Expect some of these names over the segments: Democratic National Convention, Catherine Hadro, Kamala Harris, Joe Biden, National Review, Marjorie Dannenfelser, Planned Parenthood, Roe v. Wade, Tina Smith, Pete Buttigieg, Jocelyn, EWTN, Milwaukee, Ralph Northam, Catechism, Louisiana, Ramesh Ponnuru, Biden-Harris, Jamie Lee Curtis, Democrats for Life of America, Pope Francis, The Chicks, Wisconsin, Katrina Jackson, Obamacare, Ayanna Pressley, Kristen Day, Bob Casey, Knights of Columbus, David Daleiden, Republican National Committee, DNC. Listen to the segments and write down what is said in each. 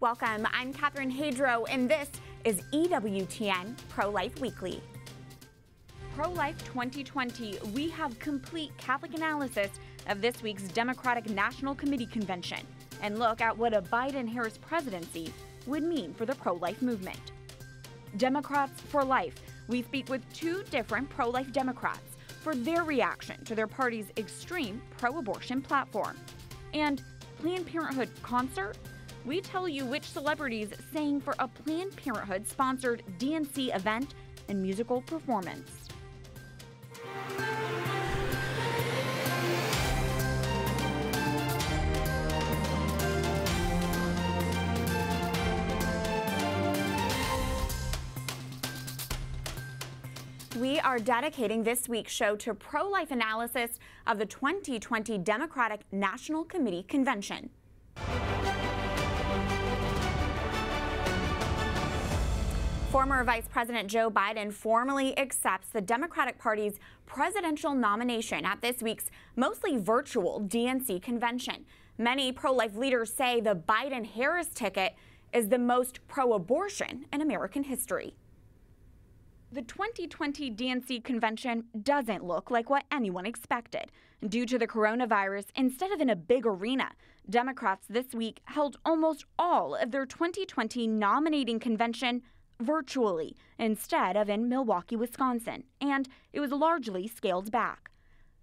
Welcome, I'm Catherine Hadro, and this is EWTN Pro-Life Weekly. Pro-Life 2020, we have complete Catholic analysis of this week's Democratic National Committee Convention, and look at what a Biden-Harris presidency would mean for the pro-life movement. Democrats for Life, we speak with two different pro-life Democrats for their reaction to their party's extreme pro-abortion platform. And Planned Parenthood concert, we tell you which celebrities sang for a Planned Parenthood-sponsored DNC event and musical performance. We are dedicating this week's show to pro-life analysis of the 2020 Democratic National Committee Convention. Former Vice President Joe Biden formally accepts the Democratic Party's presidential nomination at this week's mostly virtual DNC convention. Many pro-life leaders say the Biden-Harris ticket is the most pro-abortion in American history. The 2020 DNC convention doesn't look like what anyone expected. Due to the coronavirus, instead of in a big arena, Democrats this week held almost all of their 2020 nominating convention virtually instead of in Milwaukee, Wisconsin, and it was largely scaled back.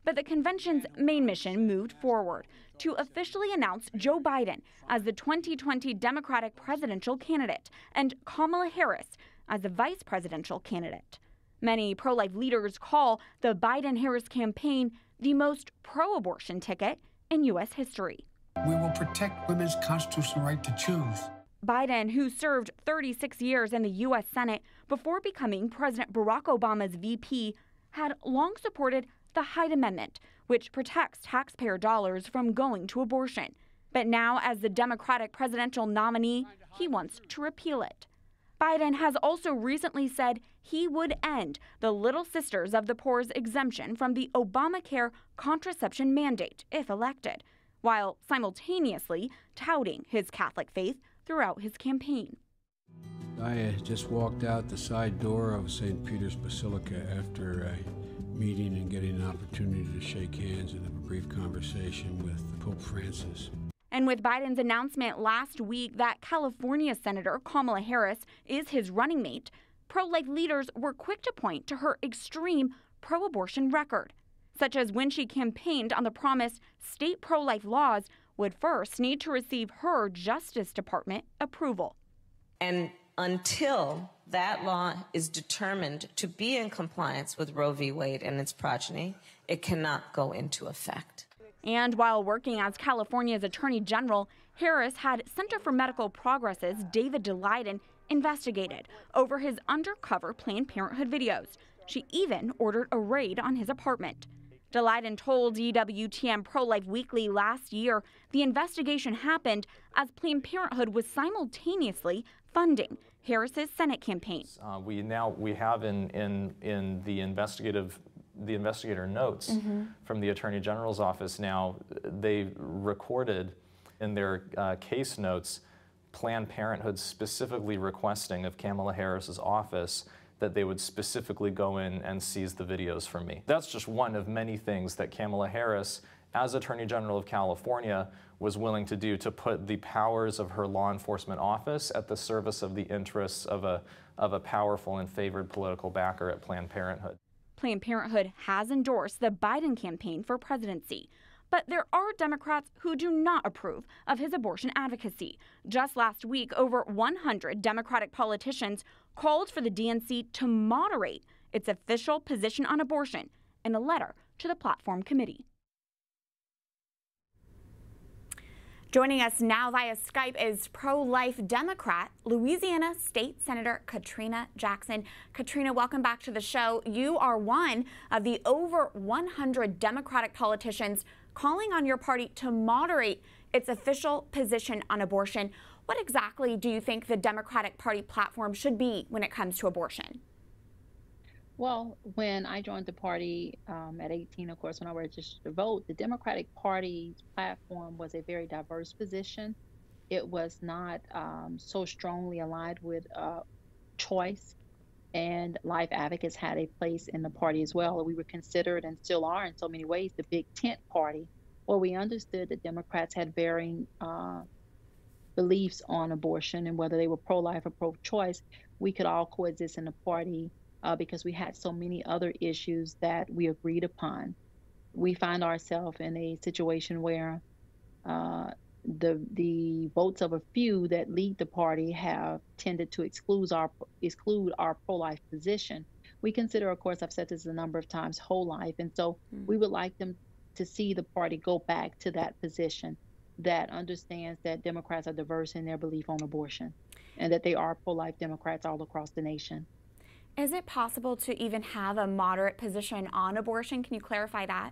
But the convention's main mission moved forward to officially announce Joe Biden as the 2020 Democratic presidential candidate and Kamala Harris as the vice presidential candidate. Many pro-life leaders call the Biden-Harris campaign the most pro-abortion ticket in U.S. history. We will protect women's constitutional right to choose. Biden, who served 36 years in the U.S. Senate before becoming President Barack Obama's VP, had long supported the Hyde Amendment, which protects taxpayer dollars from going to abortion. But now, as the Democratic presidential nominee, he wants to repeal it. Biden has also recently said he would end the Little Sisters of the Poor's exemption from the Obamacare contraception mandate if elected, while simultaneously touting his Catholic faith throughout his campaign. I just walked out the side door of St. Peter's Basilica after a meeting and getting an opportunity to shake hands and have a brief conversation with Pope Francis. And with Biden's announcement last week that California Senator Kamala Harris is his running mate, pro-life leaders were quick to point to her extreme pro-abortion record, such as when she campaigned on the promise state pro-life laws would first need to receive her Justice Department approval. And until that law is determined to be in compliance with Roe v. Wade and its progeny, it cannot go into effect. And while working as California's Attorney General, Harris had Center for Medical Progress's David Daleiden investigated over his undercover Planned Parenthood videos. She even ordered a raid on his apartment. Daleiden told EWTN Pro-Life Weekly last year the investigation happened as Planned Parenthood was simultaneously funding Harris's Senate campaign. We have in the investigator notes from the Attorney General's office now, they recorded in their case notes Planned Parenthood specifically requesting of Kamala Harris's office that they would specifically go in and seize the videos from me. That's just one of many things that Kamala Harris, as Attorney General of California, was willing to do to put the powers of her law enforcement office at the service of the interests of a powerful and favored political backer at Planned Parenthood. Planned Parenthood has endorsed the Biden campaign for presidency, but there are Democrats who do not approve of his abortion advocacy. Just last week, over 100 Democratic politicians called for the DNC to moderate its official position on abortion in a letter to the platform committee. Joining us now via Skype is pro-life Democrat, Louisiana State Senator Katrina Jackson. Katrina, welcome back to the show. You are one of the over 100 Democratic politicians calling on your party to moderate its official position on abortion. What exactly do you think the Democratic Party platform should be when it comes to abortion? Well, when I joined the party at 18, of course, when I registered to vote, the Democratic Party's platform was a very diverse position. it was not so strongly aligned with choice, and life advocates had a place in the party as well. We were considered, and still are in so many ways, the big tent party, where we understood that Democrats had varying beliefs on abortion, and whether they were pro-life or pro-choice, we could all coexist in the party because we had so many other issues that we agreed upon. We find ourselves in a situation where the votes of a few that lead the party have tended to exclude our pro-life position. We consider, of course, I've said this a number of times, whole life. And so we would like them to see the party go back to that position that understands that Democrats are diverse in their belief on abortion and that they are pro-life Democrats all across the nation. Is it possible to even have a moderate position on abortion? Can you clarify that?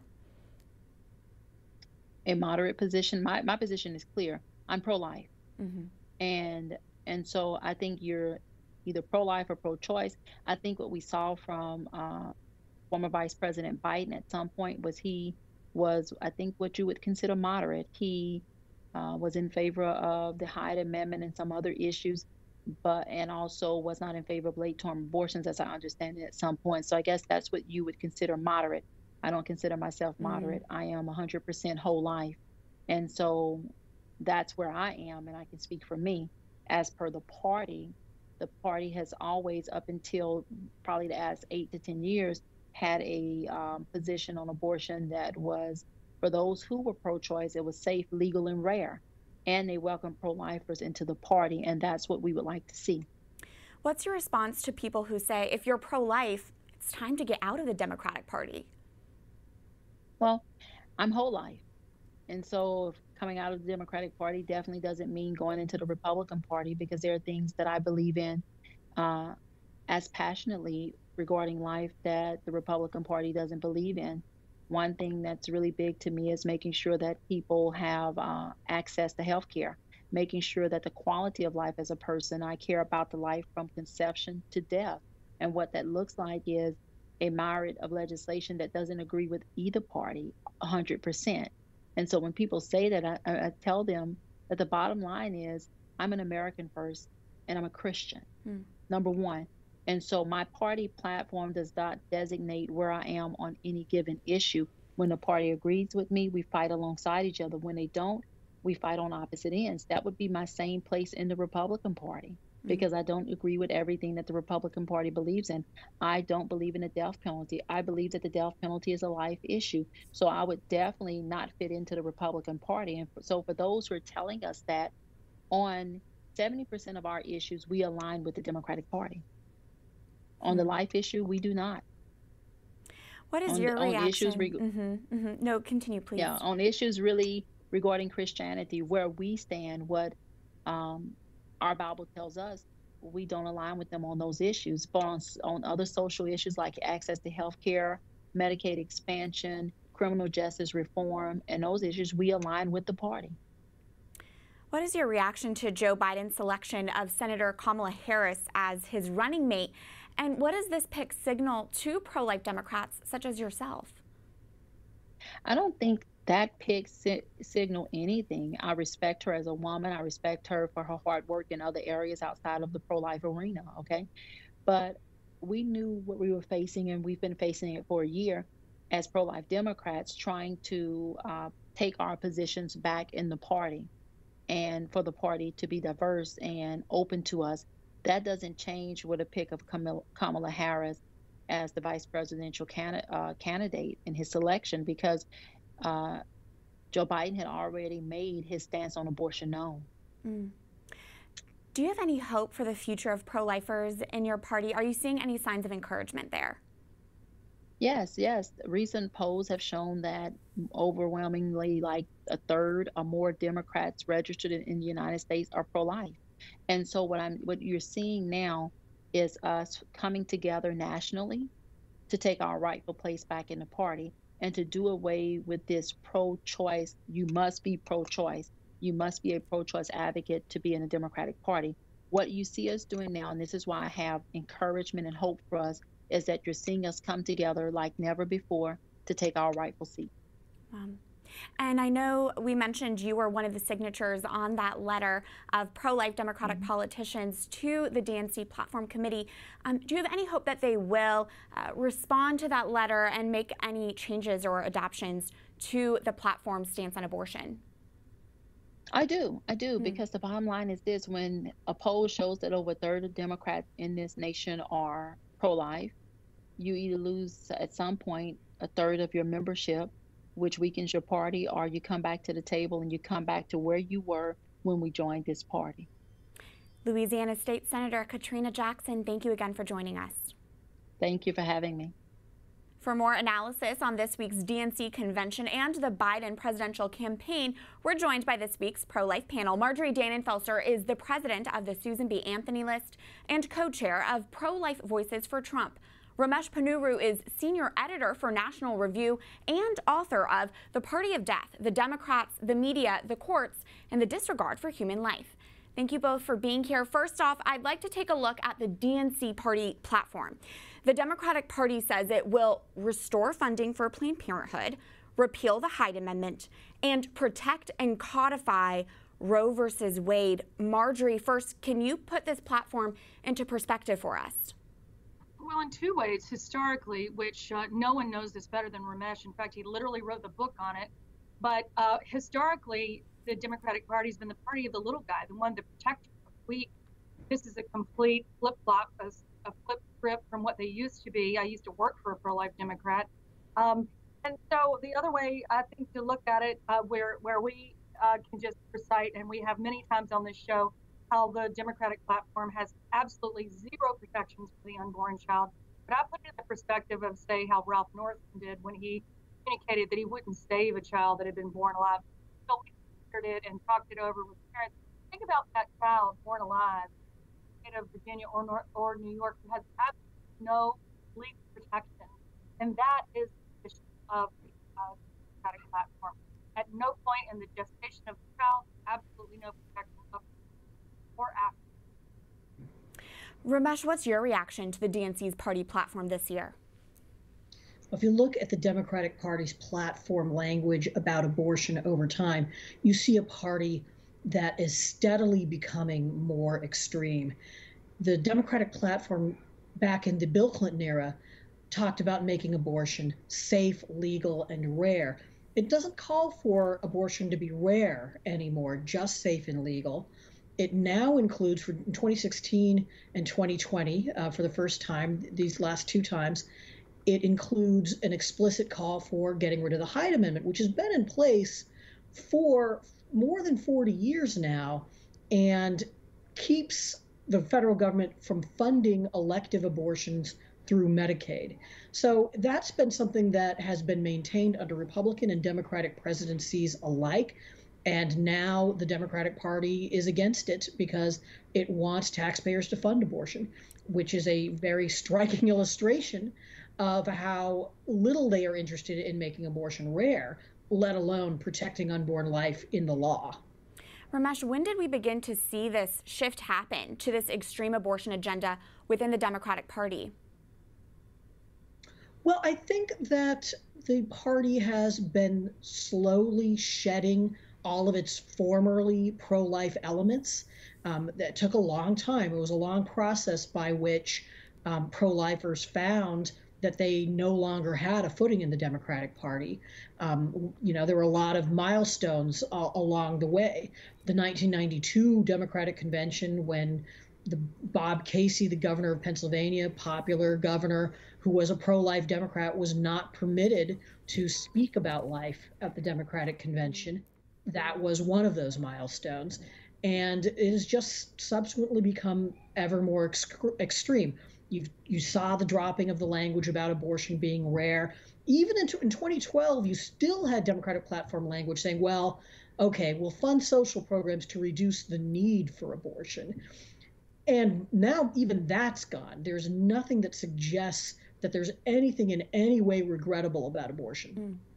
A moderate position? My position is clear. I'm pro-life. And so I think you're either pro-life or pro-choice. I think what we saw from former Vice President Biden at some point was he was, I think, what you would consider moderate. He was in favor of the Hyde Amendment and some other issues, and also was not in favor of late-term abortions, as I understand it, at some point. So I guess that's what you would consider moderate. I don't consider myself moderate. I am 100% whole life. And so that's where I am, and I can speak for me. As per the party has always, up until probably the last 8 to 10 years, had a position on abortion that was, for those who were pro-choice, it was safe, legal, and rare. And they welcomed pro-lifers into the party, and that's what we would like to see. What's your response to people who say, if you're pro-life, it's time to get out of the Democratic Party? Well, I'm whole life. And so coming out of the Democratic Party definitely doesn't mean going into the Republican Party, because there are things that I believe in as passionately regarding life that the Republican Party doesn't believe in. One thing that's really big to me is making sure that people have access to health care, making sure that the quality of life as a person, I care about the life from conception to death. And what that looks like is a myriad of legislation that doesn't agree with either party 100%. And so when people say that, I tell them that the bottom line is I'm an American first, and I'm a Christian, number one. And so my party platform does not designate where I am on any given issue. When the party agrees with me, we fight alongside each other. When they don't, we fight on opposite ends. That would be my same place in the Republican Party, because I don't agree with everything that the Republican Party believes in. I don't believe in the death penalty. I believe that the death penalty is a life issue. So I would definitely not fit into the Republican Party. And so for those who are telling us that, on 70% of our issues, we align with the Democratic Party. On the life issue, we do not. What is your reaction? Issues No, continue, please. Yeah, on issues really regarding Christianity, where we stand, what our Bible tells us, we don't align with them on those issues. But on other social issues like access to health care, Medicaid expansion, criminal justice reform, and those issues, we align with the party. What is your reaction to Joe Biden's selection of Senator Kamala Harris as his running mate? And what does this pick signal to pro-life Democrats such as yourself? I don't think that pick signal anything. I respect her as a woman. I respect her for her hard work in other areas outside of the pro-life arena, okay? But we knew what we were facing, and we've been facing it for a year as pro-life Democrats, trying to take our positions back in the party and for the party to be diverse and open to us. That doesn't change with a pick of Kamala Harris as the vice presidential candidate in his selection, because Joe Biden had already made his stance on abortion known. Do you have any hope for the future of pro-lifers in your party? Are you seeing any signs of encouragement there? Yes. Recent polls have shown that overwhelmingly, like a third or more Democrats registered in the United States are pro-life. And so what you're seeing now is us coming together nationally to take our rightful place back in the party and to do away with this pro-choice. You must be pro-choice. You must be a pro-choice advocate to be in the Democratic Party. What you see us doing now, and this is why I have encouragement and hope for us, is that you're seeing us come together like never before to take our rightful seat. And I know we mentioned you were one of the signatures on that letter of pro-life Democratic politicians to the DNC Platform Committee. Do you have any hope that they will respond to that letter and make any changes or adaptations to the platform's stance on abortion? I do, because the bottom line is this: when a poll shows that over a third of Democrats in this nation are pro-life, you either lose at some point a third of your membership, which weakens your party, or you come back to the table and you come back to where you were when we joined this party. Louisiana State Senator Katrina Jackson, thank you again for joining us. Thank you for having me. For more analysis on this week's DNC convention and the Biden presidential campaign, we're joined by this week's pro-life panel. Marjorie Dannenfelser is the president of the Susan B. Anthony List and co-chair of Pro-Life Voices for Trump. Ramesh Ponnuru is senior editor for National Review and author of The Party of Death, The Democrats, the Media, the Courts, and the Disregard for Human Life. Thank you both for being here. First off, I'd like to take a look at the DNC party platform. The Democratic Party says it will restore funding for Planned Parenthood, repeal the Hyde Amendment, and protect and codify Roe v. Wade. Marjorie, first, can you put this platform into perspective for us? Well, in two ways, historically, which no one knows this better than Ramesh. In fact, he literally wrote the book on it. But historically, the Democratic Party has been the party of the little guy, the one, the protector of the weak. This is a complete flip-flop, a flip-flip from what they used to be. I used to work for a pro-life Democrat. And so the other way, I think, to look at it, where we can just recite, and we have many times on this show, how the Democratic platform has absolutely zero protections for the unborn child. But I put it in the perspective of, say, how Ralph Northam did when he communicated that he wouldn't save a child that had been born alive. So we considered it and talked it over with parents. Think about that child born alive in the state of Virginia or New York who has absolutely no legal protection. And that is the issue of the Democratic platform. At no point in the gestation of the child, absolutely no protection. Or after. Ramesh, what's your reaction to the DNC's party platform this year? If you look at the Democratic Party's platform language about abortion over time, you see a party that is steadily becoming more extreme. The Democratic platform back in the Bill Clinton era talked about making abortion safe, legal, and rare. It doesn't call for abortion to be rare anymore, just safe and legal. It now includes, for 2016 and 2020, for the first time, these last two times, it includes an explicit call for getting rid of the Hyde Amendment, which has been in place for more than 40 years now and keeps the federal government from funding elective abortions through Medicaid. So that's been something that has been maintained under Republican and Democratic presidencies alike. And now the Democratic Party is against it because it wants taxpayers to fund abortion, which is a very striking illustration of how little they are interested in making abortion rare, let alone protecting unborn life in the law. Ramesh, when did we begin to see this shift happen to this extreme abortion agenda within the Democratic Party? Well, I think that the party has been slowly shedding all of its formerly pro-life elements. That took a long time. It was a long process by which pro-lifers found that they no longer had a footing in the Democratic Party. You know, there were a lot of milestones along the way. The 1992 Democratic Convention, when Bob Casey, the governor of Pennsylvania, popular governor who was a pro-life Democrat, was not permitted to speak about life at the Democratic Convention. That was one of those milestones, and it has just subsequently become ever more extreme. You saw the dropping of the language about abortion being rare. Even in 2012, you still had Democratic platform language saying, well, okay, we'll fund social programs to reduce the need for abortion. And now even that's gone. There's nothing that suggests that there's anything in any way regrettable about abortion. Mm.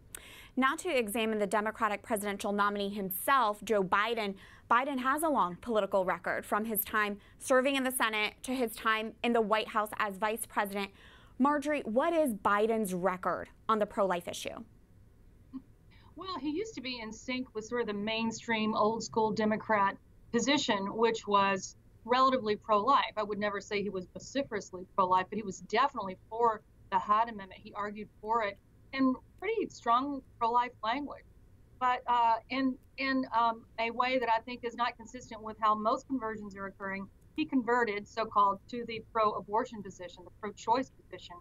Now to examine the Democratic presidential nominee himself, Joe Biden. Biden has a long political record from his time serving in the Senate to his time in the White House as vice president. Marjorie, what is Biden's record on the pro-life issue? Well, he used to be in sync with sort of the mainstream old school Democrat position, which was relatively pro-life. I would never say he was vociferously pro-life, but he was definitely for the Hyde Amendment. He argued for it in pretty strong pro-life language, but in a way that I think is not consistent with how most conversions are occurring. He converted, so-called, to the pro-abortion position, the pro-choice position,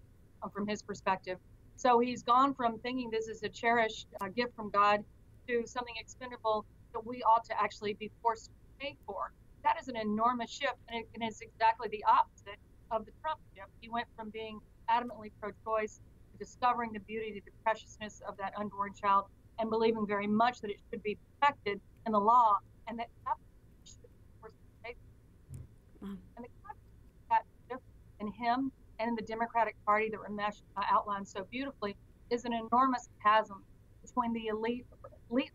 from his perspective. So he's gone from thinking this is a cherished gift from God to something expendable that we ought to actually be forced to pay for. That is an enormous shift, and it is exactly the opposite of the Trump shift. He went from being adamantly pro-choice to discovering the beauty, the preciousness of that unborn child, and believing very much that it should be protected in the law, and that should be forced to pay for. And the that shift in him and in the Democratic Party that Ramesh outlined so beautifully is an enormous chasm between the elites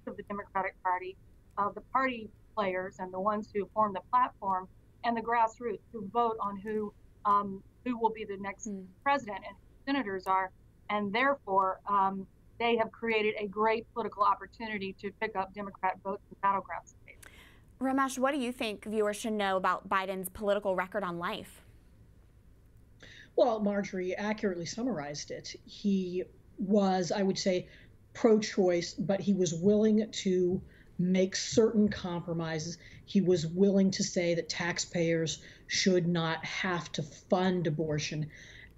of the Democratic Party, the party players and the ones who form the platform, and the grassroots who vote on who will be the next president and who senators are, and therefore they have created a great political opportunity to pick up Democrat votes in battleground states. Ramesh, what do you think viewers should know about Biden's political record on life? Well, Marjorie accurately summarized it. He was, I would say, pro-choice, but he was willing to make certain compromises. He was willing to say that taxpayers should not have to fund abortion.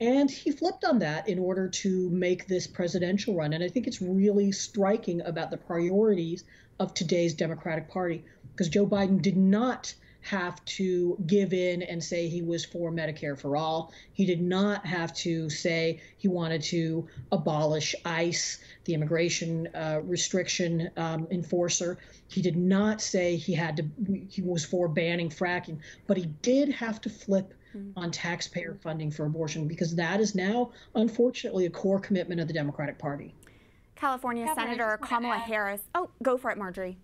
And he flipped on that in order to make this presidential run. And I think it's really striking about the priorities of today's Democratic Party, because Joe Biden did not have to give in and say he was for Medicare for all. He did not have to say he wanted to abolish ICE, the immigration restriction enforcer. He did not say he was for banning fracking, but he did have to flip on taxpayer funding for abortion, because that is now, unfortunately, a core commitment of the Democratic Party. California Senator Kamala Harris. Oh, go for it, Marjorie.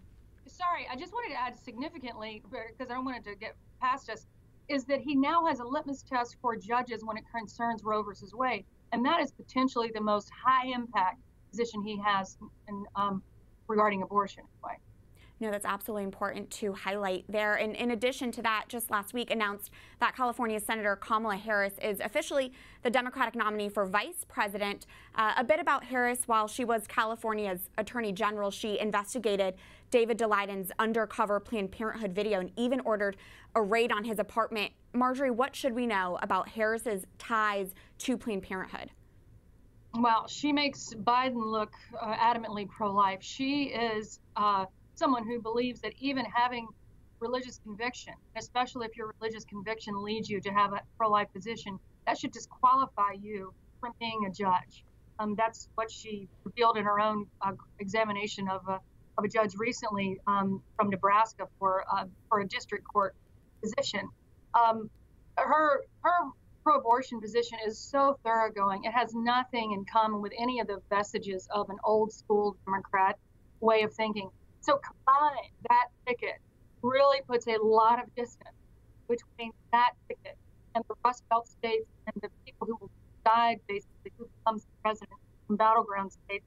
Sorry, I just wanted to add significantly, because I don't want it to get past us, is that he now has a litmus test for judges when it concerns Roe versus Wade, and that is potentially the most high-impact position he has in, regarding abortion. No, that's absolutely important to highlight there. And in addition to that, just last week announced that California Senator Kamala Harris is officially the Democratic nominee for vice president. A bit about Harris: while she was California's attorney general, she investigated David Daleiden's undercover Planned Parenthood video and even ordered a raid on his apartment. Marjorie, what should we know about Harris's ties to Planned Parenthood? Well, she makes Biden look adamantly pro-life. She is someone who believes that even having religious conviction, especially if your religious conviction leads you to have a pro-life position, that should disqualify you from being a judge. That's what she revealed in her own examination of a judge recently from Nebraska for a district court position. Her pro-abortion position is so thoroughgoing. It has nothing in common with any of the vestiges of an old school Democrat way of thinking. So combined, that ticket really puts a lot of distance between that ticket and the Rust Belt states and the people who will decide basically who becomes the president from battleground states,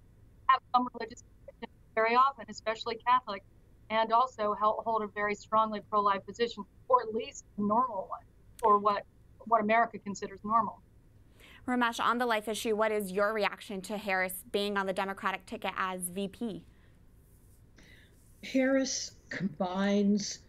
have some religious conviction very often, especially Catholic, and also hold a very strongly pro-life position, or at least a normal one, or what America considers normal. Ramesh, on the life issue, what is your reaction to Harris being on the Democratic ticket as VP? Harris combines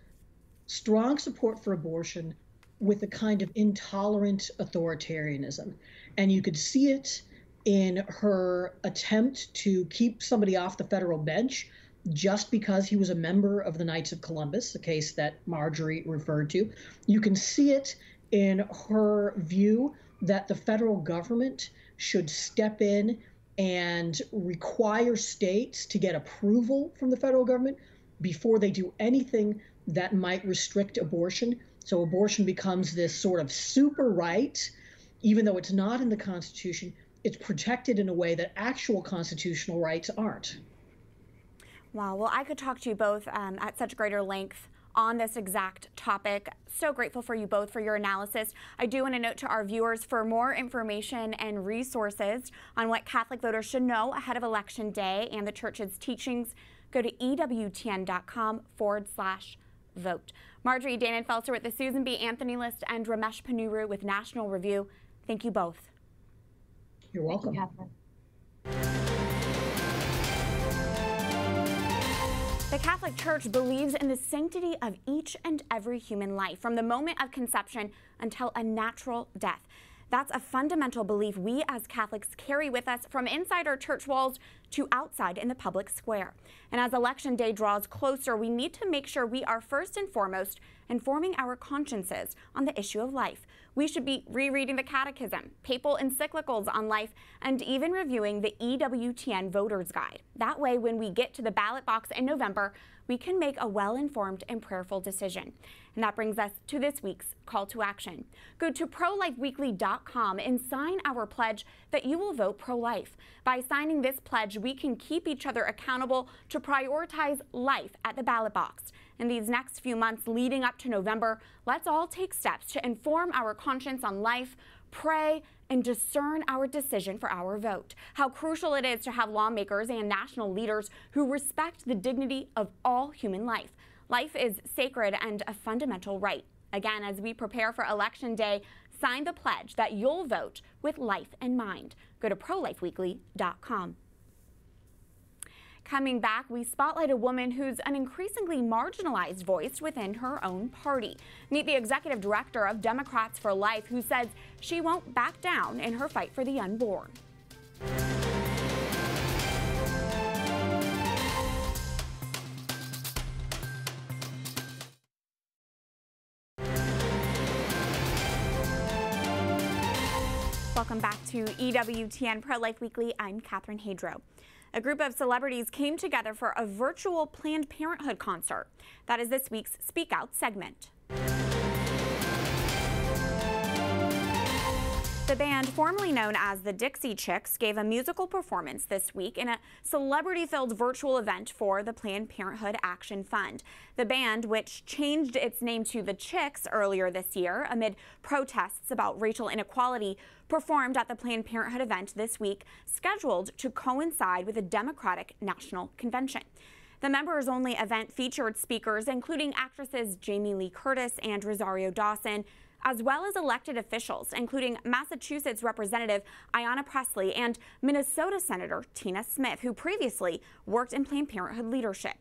strong support for abortion with a kind of intolerant authoritarianism. And you could see it in her attempt to keep somebody off the federal bench just because he was a member of the Knights of Columbus, the case that Marjorie referred to. You can see it in her view that the federal government should step in and require states to get approval from the federal government before they do anything that might restrict abortion. So abortion becomes this sort of super right, even though it's not in the Constitution. It's protected in a way that actual constitutional rights aren't. Wow. Well, I could talk to you both at such greater length on this exact topic. So grateful for you both for your analysis. I do want to note to our viewers, for more information and resources on what Catholic voters should know ahead of Election Day and the Church's teachings, go to EWTN.com/vote. Marjorie Dannenfelser with the Susan B. Anthony List and Ramesh Ponnuru with National Review. Thank you both. You're welcome. Thank you, Catherine. The Catholic Church believes in the sanctity of each and every human life, from the moment of conception until a natural death. That's a fundamental belief we as Catholics carry with us from inside our church walls to outside in the public square. And as Election Day draws closer, we need to make sure we are first and foremost informing our consciences on the issue of life. We should be rereading the Catechism, papal encyclicals on life, and even reviewing the EWTN Voter's Guide. That way, when we get to the ballot box in November, we can make a well-informed and prayerful decision. And that brings us to this week's call to action. Go to ProLifeWeekly.com and sign our pledge that you will vote pro-life. By signing this pledge, we can keep each other accountable to prioritize life at the ballot box. In these next few months leading up to November, let's all take steps to inform our conscience on life, pray, and discern our decision for our vote. How crucial it is to have lawmakers and national leaders who respect the dignity of all human life. Life is sacred and a fundamental right. Again, as we prepare for Election Day, sign the pledge that you'll vote with life in mind. Go to ProLifeWeekly.com. Coming back, we spotlight a woman who's an increasingly marginalized voice within her own party. Meet the executive director of Democrats for Life, who says she won't back down in her fight for the unborn. Welcome back to EWTN Pro-Life Weekly. I'm Catherine Hadro. A group of celebrities came together for a virtual Planned Parenthood concert. That is this week's Speak Out segment. The band, formerly known as the Dixie Chicks, gave a musical performance this week in a celebrity-filled virtual event for the Planned Parenthood Action Fund. The band, which changed its name to The Chicks earlier this year amid protests about racial inequality, performed at the Planned Parenthood event this week, scheduled to coincide with the Democratic National Convention. The members-only event featured speakers including actresses Jamie Lee Curtis and Rosario Dawson, as well as elected officials including Massachusetts Representative Ayanna Pressley and Minnesota Senator Tina Smith, who previously worked in Planned Parenthood leadership.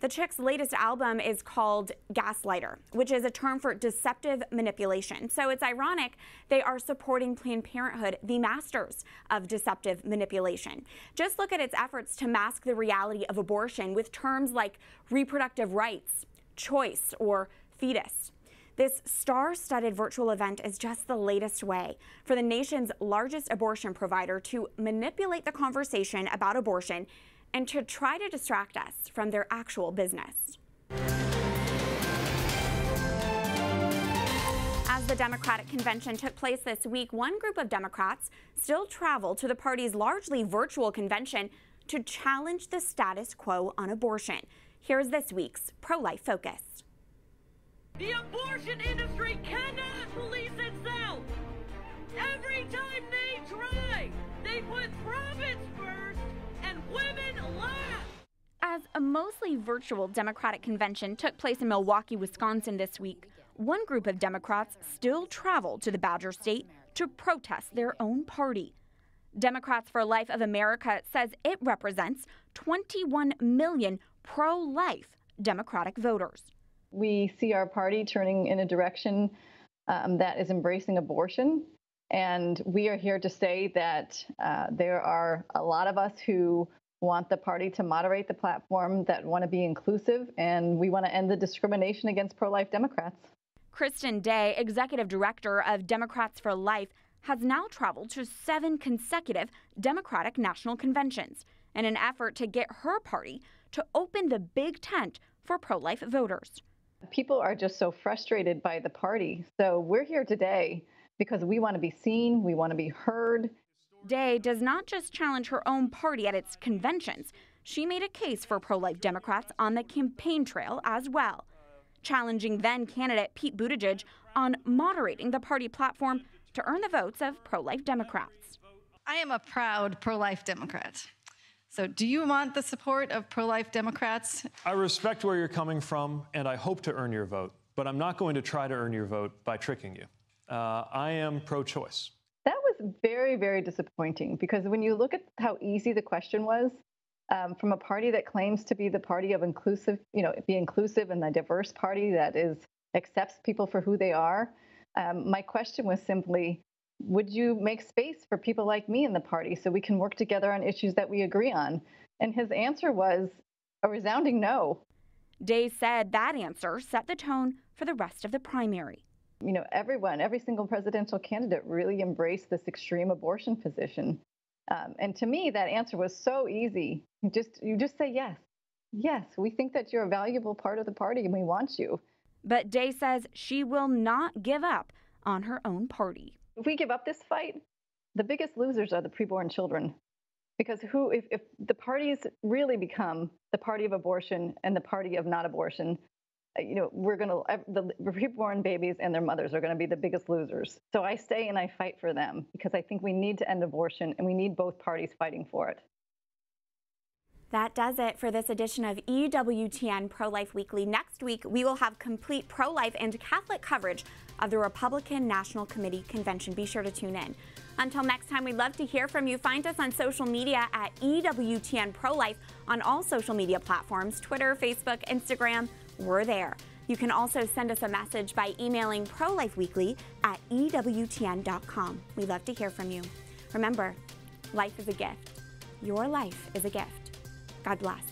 The Chicks' latest album is called Gaslighter, which is a term for deceptive manipulation. So it's ironic they are supporting Planned Parenthood, the masters of deceptive manipulation. Just look at its efforts to mask the reality of abortion with terms like reproductive rights, choice, or fetus. This star-studded virtual event is just the latest way for the nation's largest abortion provider to manipulate the conversation about abortion and to try to distract us from their actual business. As the Democratic Convention took place this week, one group of Democrats still traveled to the party's largely virtual convention to challenge the status quo on abortion. Here's this week's Pro-Life Focus. The abortion industry cannot police itself. Every time they try, they put profits first and women last. As a mostly virtual Democratic convention took place in Milwaukee, Wisconsin this week, one group of Democrats still traveled to the Badger State to protest their own party. Democrats for Life of America says it represents 21 million pro-life Democratic voters. We see our party turning in a direction that is embracing abortion, and we are here to say that there are a lot of us who want the party to moderate the platform, that want to be inclusive, and we want to end the discrimination against pro-life Democrats. Kristen Day, executive director of Democrats for Life, has now traveled to 7 consecutive Democratic national conventions in an effort to get her party to open the big tent for pro-life voters. People are just so frustrated by the party. So we're here today because we want to be seen, we want to be heard. Day does not just challenge her own party at its conventions. She made a case for pro-life Democrats on the campaign trail as well. challenging then-candidate Pete Buttigieg on moderating the party platform to earn the votes of pro-life Democrats. I am a proud pro-life Democrat. So do you want the support of pro-life Democrats? I respect where you're coming from, and I hope to earn your vote. But I'm not going to try to earn your vote by tricking you. I am pro-choice. That was very, very disappointing, because when you look at how easy the question was, from a party that claims to be the party of inclusive, the inclusive and the diverse party that accepts people for who they are, my question was simply, would you make space for people like me in the party so we can work together on issues that we agree on? And his answer was a resounding no. Day said that answer set the tone for the rest of the primary. Everyone, every single presidential candidate really embraced this extreme abortion position. And to me, that answer was so easy. You just say yes. Yes, we think that you're a valuable part of the party and we want you. But Day says she will not give up on her own party. If we give up this fight, the biggest losers are the preborn children. Because if the parties really become the party of abortion and the party of not abortion, the preborn babies and their mothers are going to be the biggest losers. So I stay and I fight for them, because I think we need to end abortion and we need both parties fighting for it. That does it for this edition of EWTN Pro-Life Weekly. Next week, we will have complete pro-life and Catholic coverage of the Republican National Committee Convention. Be sure to tune in. Until next time, we'd love to hear from you. Find us on social media at EWTN Pro-Life on all social media platforms, Twitter, Facebook, Instagram. We're there. You can also send us a message by emailing prolifeweekly@ewtn.com. We love to hear from you. Remember, life is a gift. Your life is a gift. God bless.